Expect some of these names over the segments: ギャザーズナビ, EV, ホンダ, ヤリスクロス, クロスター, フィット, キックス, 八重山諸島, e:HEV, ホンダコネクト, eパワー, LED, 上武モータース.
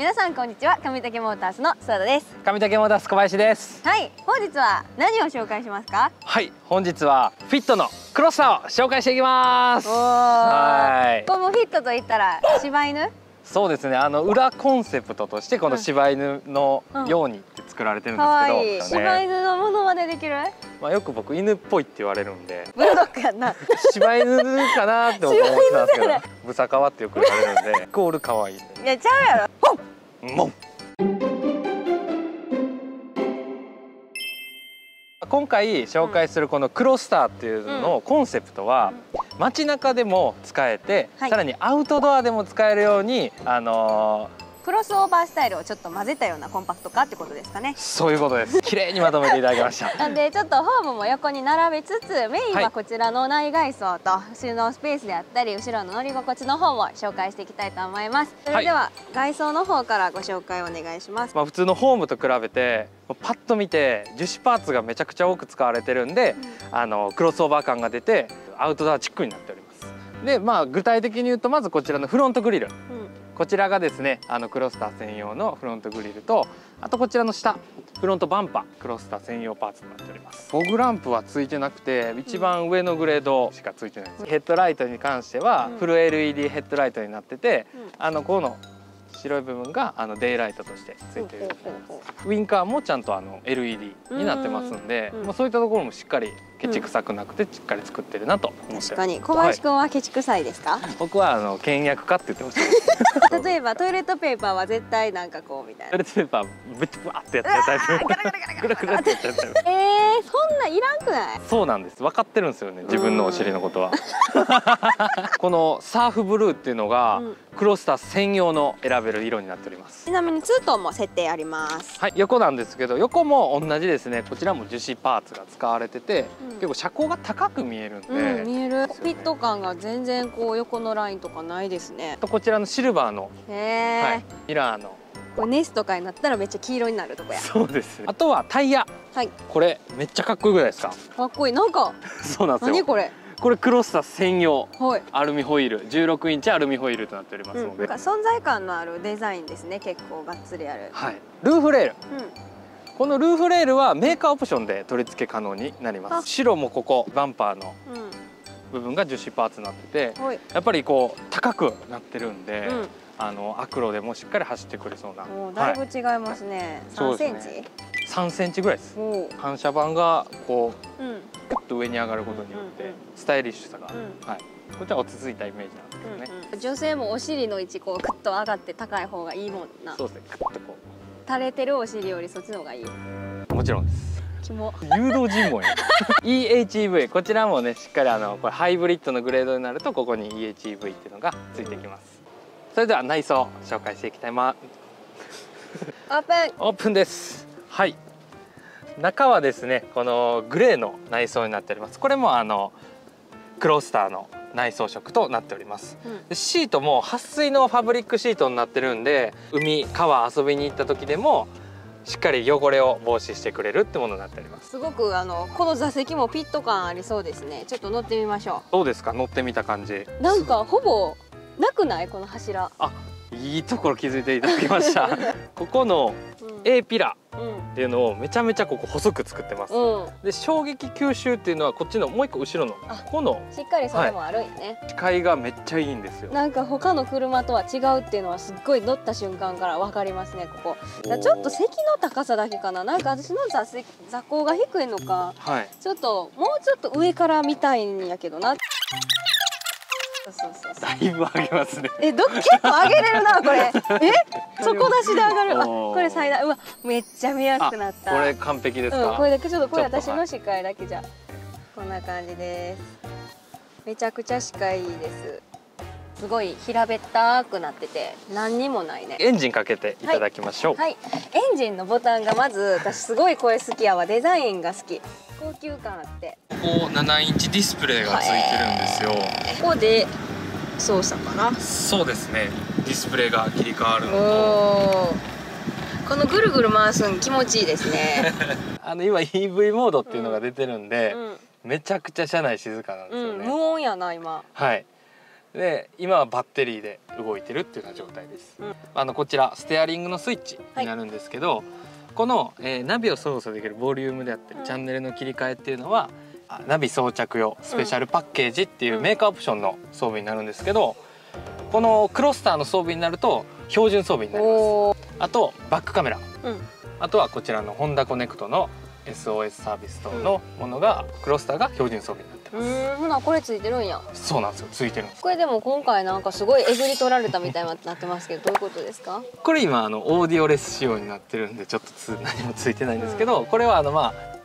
皆さんこんにちは、上武モータースの諏訪田です。上武モータース小林です。はい、本日は何を紹介しますか？はい、本日はフィットのクロスターを紹介していきます。はい。これもフィットと言ったら柴犬？そうですね、裏コンセプトとしてこの柴犬のようにって作られてるんですけど、柴犬のものまねできる？まあよく僕犬っぽいって言われるんで、ブルドッグやんな。柴犬かなって思ってたんですけど、ブサカワってよく言われるんでイコール可愛い。いやちゃうやろ。ほっ。今回紹介するこのクロスターっていうののコンセプトは、街中でも使えて、さらにアウトドアでも使えるようにクロスオーバースタイルをちょっと混ぜたようなコンパクト化ってことですかね。そういうことです。綺麗にまとめていただきました。なんでちょっとホームも横に並べつつ、メインはこちらの内外装と収納スペースであったり、後ろの乗り心地の方を紹介していきたいと思います。それでは外装の方からご紹介お願いします。まあ普通のホームと比べて、パッと見て樹脂パーツがめちゃくちゃ多く使われてるんで、クロスオーバー感が出てアウトドアチックになっております。で、まあ具体的に言うとまずこちらのフロントグリル。こちらがですね、クロスター専用のフロントグリルと、あとこちらの下フロントバンパー、クロスター専用パーツとなっております。フォグランプはついてなくて、一番上のグレードしかついてないです。ヘッドライトに関してはフル LED ヘッドライトになってて、この白い部分がデイライトとしてついていると思います。ウィンカーもちゃんとLED になってますんで、そういったところもしっかりケチ臭くなくてしっかり作ってるなと思ってます。確かに。小林君はケチ臭いですか？僕は倹約家って言ってました。例えばトイレットペーパーは絶対なんかこうみたいな。トイレットペーパーぶっぶわってやっちゃうタイプ。ガラガラガラガラガラってやっちゃうタイプ。そんないらんくない？そうなんです。分かってるんですよね、自分のお尻のことは。このサーフブルーっていうのがクロスター専用の選べる色になっております。ちなみにツートンも設定あります。はい、横なんですけど、横も同じですね。こちらも樹脂パーツが使われてて。結構車高が高く見えるんで、見える。フィット感が全然こう横のラインとかないですね。とこちらのシルバーの、はい、ミラーの。これネスとかになったらめっちゃ黄色になるとこや。そうですね。あとはタイヤ。はい。これめっちゃかっこいいぐらいですか。かっこいい。なんか。そうなんですよ。何これ。これクロスター専用アルミホイール、16インチアルミホイールとなっておりますので、なんか存在感のあるデザインですね。結構がっつりある。はい。ルーフレール。このルーフレールはメーカーオプションで取り付け可能になります。白もここバンパーの部分が樹脂パーツになってて、やっぱりこう高くなってるんで、アクロでもしっかり走ってくれそうな。だいぶ違いますね。3センチ3センチぐらいです。反射板がこうグッと上に上がることによってスタイリッシュさが、こちら落ち着いたイメージなんですよね。女性もお尻の位置こうグッと上がって高い方がいいもんな。そうですね。グッとこう垂れてるお尻よりそっちの方がいい。もちろんです。誘導尋問や。e:HEV こちらもね、しっかりこれハイブリッドのグレードになるとここに e:HEV っていうのがついてきます。それでは内装紹介していきたいま。オープン。オープンです。はい。中はですね、このグレーの内装になっております。これもクロスターの内装色となっております、シートも撥水のファブリックシートになってるんで、海川遊びに行った時でもしっかり汚れを防止してくれるってものになっております。すごくこの座席もフィット感ありそうですね。ちょっと乗ってみましょう。どうですか、乗ってみた感じ。なんかほぼなくないこの柱。あ、いいところ気づいていただきました。ここの A ピラーっていうのをめちゃめちゃここ細く作ってます、で衝撃吸収っていうのはこっちのもう一個後ろのこのしっかりそれもあるよね、視界がめっちゃいいんですよ。なんか他の車とは違うっていうのはすっごい乗った瞬間から分かりますね。ここちょっと席の高さだけかな。なんか私の座高が低いのか、ちょっともうちょっと上から見たいんやけどな。だいぶ上げますね。結構上げれるなこれ。底なしで上がる。あ、これ最大。うわ、めっちゃ見やすくなった。これ完璧ですか？これだけちょっと、これ私の視界だけじゃ。こんな感じです。めちゃくちゃ視界いいです。すごい平べったくなってて何にもないね。エンジンかけていただきましょう。はい、エンジンのボタンがまず私すごいこれ好きやわ。デザインが好き。高級感あって。こう7インチディスプレイがついてるんですよ。ここで操作かな。そうですね。ディスプレイが切り替わるのと。このぐるぐる回すの気持ちいいですね。今 EV モードっていうのが出てるんで、めちゃくちゃ車内静かなんですよね。無音やな今。はい。で今はバッテリーで動いてるっていうような状態です、うん、こちらステアリングのスイッチになるんですけど、はい、この、ナビを操作できるボリュームであったり、うん、チャンネルの切り替えっていうのはナビ装着用スペシャルパッケージっていうメーカーオプションの装備になるんですけど、このクロスターの装備になると標準装備になります。あとバックカメラ、うん、あとはこちらのホンダコネクトの SOS サービス等のものが、うん、クロスターが標準装備になってます。ほなこれついてるんや。そうなんですよ、ついてるんです。これでも今回なんかすごいえぐり取られたみたいになってますけどどういうことですか？これ今オーディオレス仕様になってるんでちょっと何もついてないんですけど、うん、これは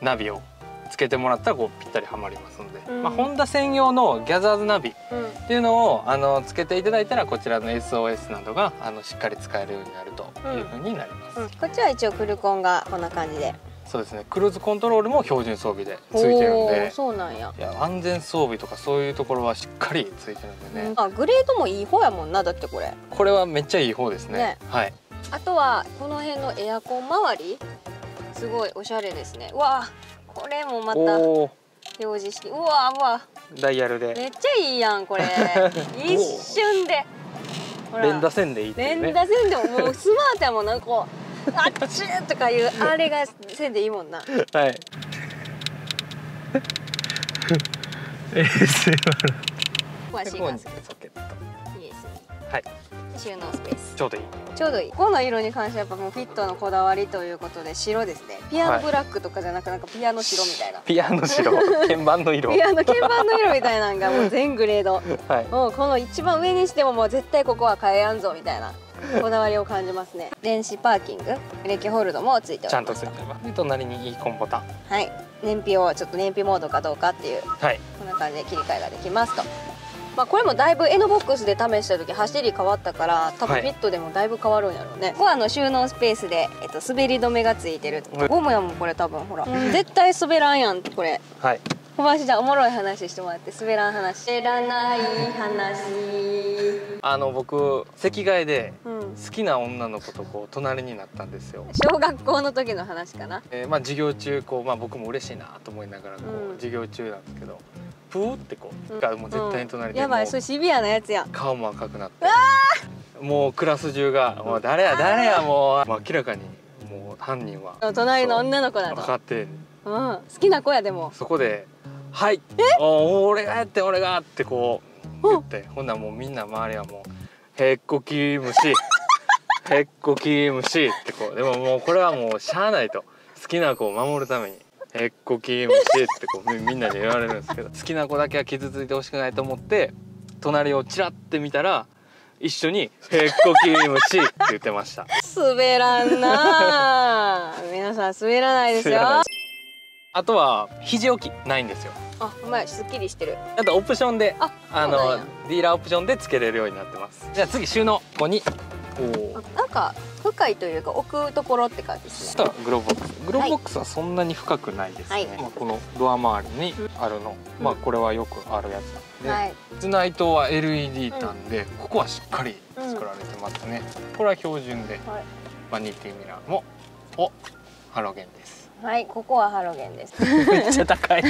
ナビをつけてもらったらこうぴったりはまりますので、うん、ホンダ専用のギャザーズナビっていうのをつけていただいたらこちらの SOS などがしっかり使えるようになるというふうになります、うんうん、こっちは一応クルコンがこんな感じで、そうですね、クルーズコントロールも標準装備でついてるんで、そうなんや。いや安全装備とかそういうところはしっかりついてるんでね、うん、あグレードもいい方やもんな。だってこれはめっちゃいい方ですね、はい。あとはこの辺のエアコン周りすごいおしゃれですね。わあこれもまた表示式、うわうわダイヤルでめっちゃいいやんこれ一瞬で連打線でいいっていうね。連打線でももうスマートやもんな、こうあっちゅーとかいうあれが線でいいもんなはい収納スペースちょうどいい、ちょうどいい。この色に関してはやっぱもうフィットのこだわりということで白ですね。ピアノブラックとかじゃなくなんかピアノ白みたいな、ピアノ白鍵盤の色鍵盤の色みたいなのがもう全グレードはい、もうこの一番上にしてももう絶対ここは変えやんぞみたいなこだわりを感じますね電子パーキングブレーキホールドもついております。ちゃんとついてます。で隣にイーコンボタン、はい、燃費をちょっと燃費モードかどうかっていう、はい、こんな感じで切り替えができますと。まあこれもだいぶエノボックスで試した時走り変わったから多分フィットでもだいぶ変わるんやろうね、はい、ここは収納スペースで、滑り止めがついてる。ゴムやもんこれ多分ほら絶対滑らんやんこれ、はい、小林ちゃんおもろい話してもらって。滑らん話、滑らない話僕席替えで好きな女の子とこう隣になったんですよ、小学校の時の話かな、授業中こう、僕も嬉しいなと思いながらこう、授業中なんですけどプーってこう、もう絶対に隣で、やばいそれシビアなやつやん、顔も赤くなってもうクラス中が「もう誰や誰や」もう明らかにもう犯人は隣の女の子だと分かって、好きな子や。でもそこで「はい俺がやって俺が」ってこう言って、ほんならもうみんな周りはもう「へっこき虫へっこき虫」ってこう、でももうこれはもうしゃあないと、好きな子を守るために。へっこき虫ってこうみんなに言われるんですけど好きな子だけは傷ついてほしくないと思って隣をチラって見たら一緒に「へっこき虫」って言ってました滑らんな皆さん滑らないですよ。あとは肘置きないんですよ。あ、お前すっきりしてる。あとオプションでディーラーオプションでつけれるようになってます。じゃあ次収納、ここになんか深いというか置くところって感じですね。グローブボックス、グローブボックスはそんなに深くないですね、はい、このドア周りにあるの、これはよくあるやつなんで、室内灯は LED なんで、ここはしっかり作られてますね、これは標準で、はい、バニティミラーもハロゲンです。はい、ここはハロゲンですめっちゃ高い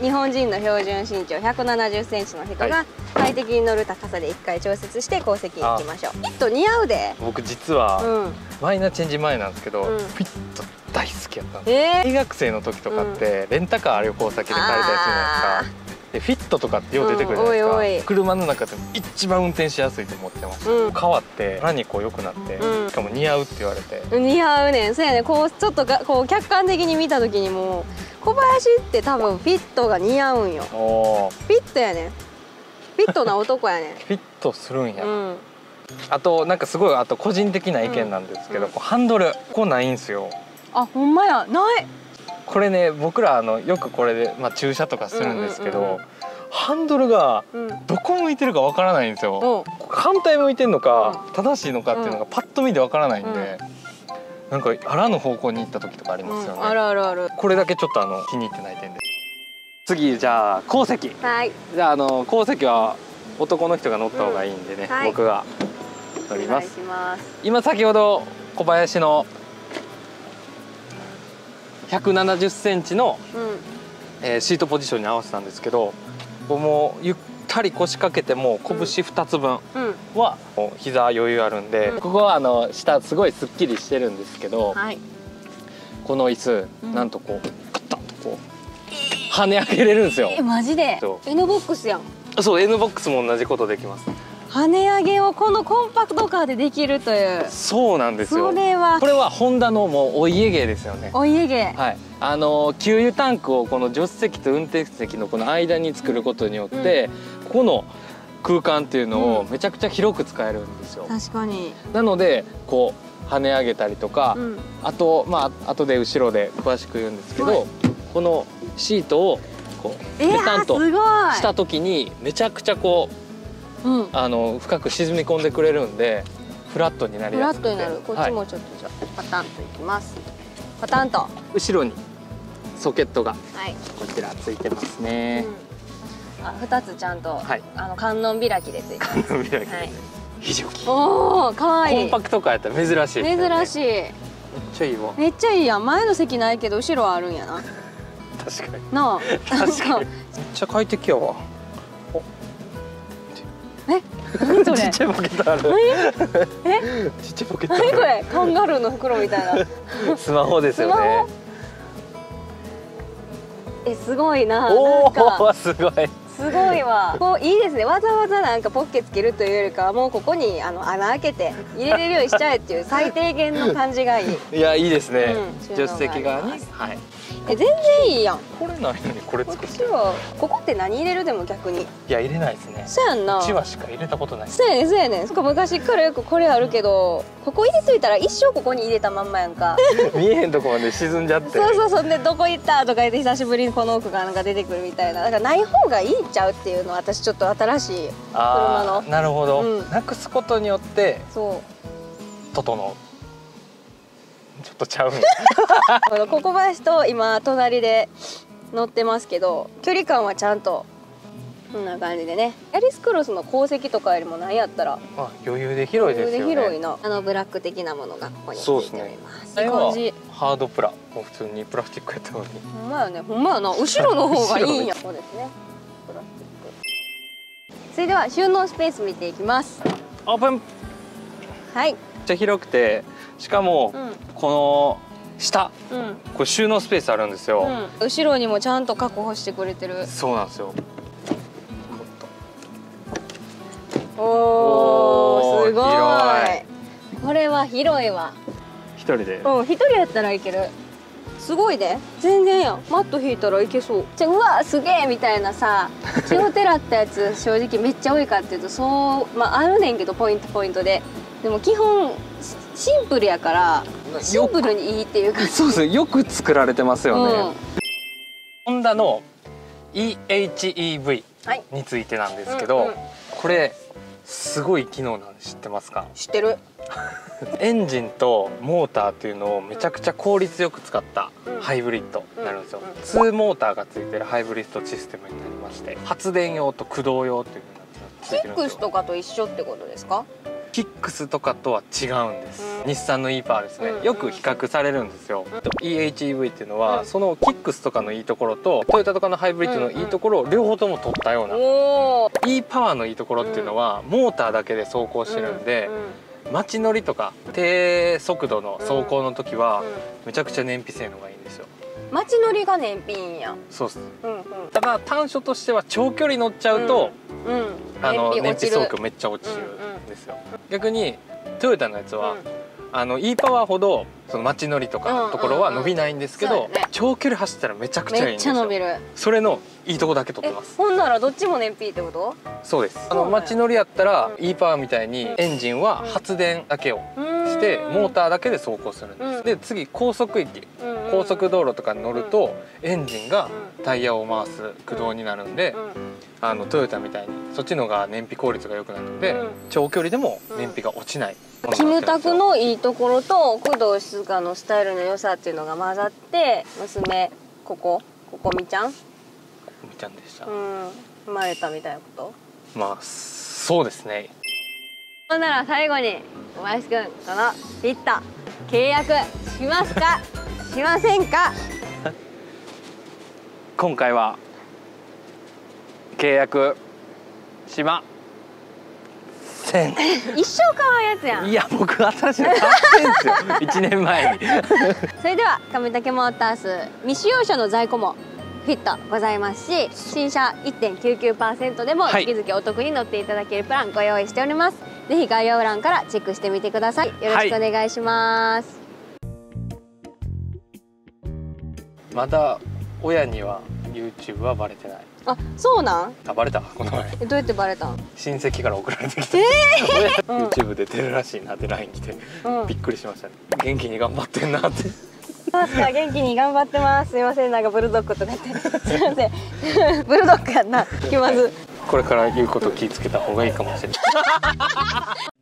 日本人の標準身長170cmの人が快適に乗る高さで1回調節して後席に行きましょう。フィット似合うで。僕実はマイナーチェンジ前なんですけど、フィット大好きやったんです、大学生の時とかってレンタカー旅行先で借りたりするじゃないですか。でフィットとかってよう出てくるじゃないですか、車の中でも一番運転しやすいと思ってました、変わってさらにこう良くなって、しかも似合うって言われて、似合うねん。そうやね、こうちょっとがこう客観的に見た時にも小林って多分フィットが似合うんよ。フィットやねん、フィットな男やねんフィットするんや、あとなんかすごい、あと個人的な意見なんですけど、ハンドルこうないんすよ。あ、ほんまや、ない。これね、僕らよくこれで、駐車とかするんですけど、ハンドルがどこ向いてるかわからないんですよ、反対向いてるのか正しいのかっていうのがパッと見てわからないんで、なんかあらぬ方向に行った時とかありますよね、あるあるある。これだけちょっと気に入ってない点で。次じゃあ後席、はい、じゃあ後席は男の人が乗った方がいいんでね、僕が乗ります。今先ほど小林の170センチのシートポジションに合わせたんですけど、もうゆっり腰掛けても拳2つ分は膝余裕あるんで、ここは下すごいすっきりしてるんですけど、この椅子なんとこうカッタッとこう跳ね上げれるんですよ。マジで N ボックスやん。そう、 N ボックスも同じことできます。跳ね上げをこのコンパクトカーでできるという。そうなんですよ。これはホンダのもうお家芸ですよね。お家芸。はい。給油タンクをこの助手席と運転席のこの間に作ることによって、ここの空間っていうのをめちゃくちゃ広く使えるんですよ。確かに。なのでこう跳ね上げたりとか、あと後で後ろで詳しく言うんですけど、このシートをこうペタンとした時にめちゃくちゃこう。深く沈み込んでくれるんでフラットになりやすくて、フラットになる。こっちもちょっとじゃあパタンといきます。パタンと後ろにソケットがこちらついてますね。あ、2つちゃんと観音開きでついてます。観音開き非常におおかわいい。コンパクトカーやったら珍しいですよね。珍しい。めっちゃいいわ。めっちゃいいやん。前の席ないけど後ろはあるんやな。確かにな。確かにめっちゃ快適やわ。え、何それ？ちっちゃいポケットある。え？ちっちゃいポケットある。何これ？カンガルーの袋みたいな。スマホですよね。え、すごいな。おお、すごい。すごいわ。こういいですね。わざわざなんかポッケつけるというよりかは、もうここに穴開けて入れれるようにしちゃえっていう最低限の感じがいい。いや、いいですね。助手席側ね。はい。え、全然いいやん。これないのにこれ作ってる。ここって何入れる？でも逆に、いや入れないですね。そうやんな。1話しか入れたことない。そうやねん、そうやねん。昔からよくこれあるけど、ここ入れといたら一生ここに入れたまんまやんか。見えへんとこまで沈んじゃって。そうそうそう。でどこ行ったとか言って久しぶりにこの奥がなんか出てくるみたいな。だからない方がいいっちゃうっていうのは、私ちょっと新しい車の。なるほど、なくすことによってそう整う。ちょっとちゃう。ここ林と今隣で乗ってますけど、距離感はちゃんとこんな感じでね。ヤリスクロスの後席とかよりも何やったら余裕で広いですよね。余裕で広いな。ブラック的なものがここについております。そうですね。これはハードプラ、もう普通にプラスチックやったのに。ほんまよね、ほんまよな。後ろの方がいいんや。そうですね。プラスチック。それでは収納スペース見ていきます。オープン。はい。めっちゃ広くて、しかもこの下、これ収納スペースあるんですよ。後ろにもちゃんと確保してくれてる。そうなんですよ。おお、すごい。これは広いわ。一人で。うん、一人やったらいける。すごいね。全然やん。マット引いたらいけそう。じゃ、うわ、すげえみたいなさ、気をてらったやつ、正直めっちゃ多いかっていうと、そう、まあ、あるねんけど、ポイントポイントで。でも基本シンプルやからシンプルにいいっていうか。そうですね、よく作られてますよね。ホンダの e:HEV についてなんですけど、これすごい機能なんで知ってますか？知ってる。エンジンとモーターっていうのをめちゃくちゃ効率よく使ったハイブリッドになるんですよ。2モーターがついてるハイブリッドシステムになりまして、発電用と駆動用っていうふうになってるんですよ。キックスとかと一緒ってことですか？キックスとかとは違うんです。日産の e パーですね。よく比較されるんですよ。e:HEV っていうのはそのキックスとかのいいところとトヨタとかのハイブリッドのいいところを両方とも取ったような。e パワーのいいところっていうのはモーターだけで走行してるんで、街乗りとか低速度の走行の時はめちゃくちゃ燃費性能がいいんですよ。街乗りが燃費いいんや。そうっす。ただ短所としては長距離乗っちゃうと燃費走行めっちゃ落ちるんですよ。逆にトヨタのやつはeパワーほどその街乗りとかのところは伸びないんですけど、長距離走ったらめちゃくちゃいいんですよ。めっちゃ伸びる。それのいいとこだけ取ってます。ほんならどっちも燃費ってこと？そうです。街乗りやったらeパワーみたいにエンジンは発電だけをしてモーターだけで走行するんです。で次高速域、高速道路とかに乗るとエンジンがタイヤを回す駆動になるんで、トヨタみたいにそっちの方が燃費効率が良くなるので長距離でも燃費が落ちない。キムタクのいいところと工藤静香のスタイルの良さっていうのが混ざって、娘ここみちゃん、ここみちゃんでした。生まれたみたいなこと。まあそうですね。ほんなら最後に小林君、このビッタ契約しますかしませんか？今回は契約島千。一生買わんやつやん。いや僕新しいの買ってんすよ1年前にそれでは上竹モータース未使用車の在庫もフィットございますし、新車 1.99% でも月々お得に乗っていただけるプランご用意しております。ぜひ概要欄からチェックしてみてください。よろしくお願いします、はい、まだ親には YouTube はバレてない。あ、そうなん？あ、バレたこの前。どうやってバレたん？親戚から送られてきて、YouTube で出るらしいなって LINE 来て、びっくりしましたね。元気に頑張ってんなって。確か元気に頑張ってます。すいません、なんかブルドッグとかってすいませんブルドッグやんな、気まず。これから言うこと気ぃつけた方がいいかもしれない